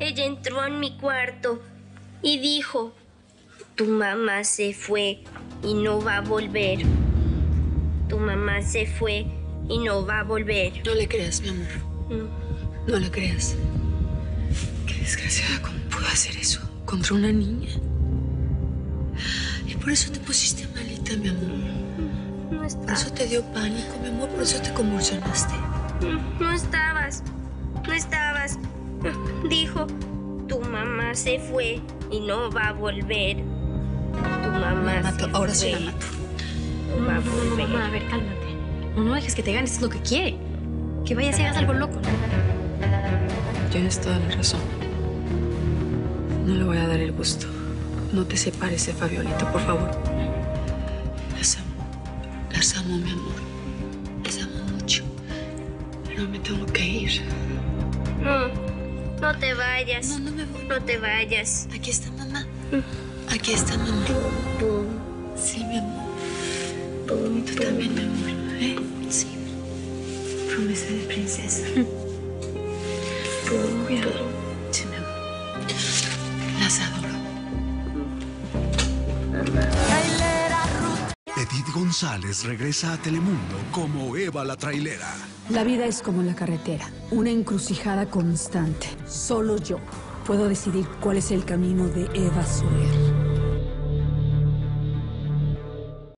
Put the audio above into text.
Ella entró en mi cuarto y dijo, tu mamá se fue y no va a volver. Tu mamá se fue y no va a volver. No le creas, mi amor. No le creas. Qué desgraciada, ¿cómo pudo hacer eso contra una niña? Y por eso te pusiste malita, mi amor. No estaba. Por eso te dio pánico, mi amor. Por eso te convulsionaste. No estabas. No estabas. Dijo, tu mamá se fue y no va a volver. Tu mamá se fue. Ahora sí la mato. No, mamá, a ver, cálmate. No dejes que te ganes, es lo que quiere. Que vayas y hagas algo loco. Tienes toda la razón. No le voy a dar el gusto. No te separes de Fabiolito, por favor. Las amo, mi amor. Las amo mucho. Pero me tengo que ir. No, no te vayas. No, no me voy. No te vayas. Aquí está mamá. Aquí está mamá. Sí, mi amor. Y tú también, mi amor. ¿Eh? Sí. Promesa de princesa. Cuidado. Sí, mi amor. Las adoro. Edith González regresa a Telemundo como Eva la Trailera. La vida es como la carretera, una encrucijada constante. Solo yo puedo decidir cuál es el camino de Eva Suer.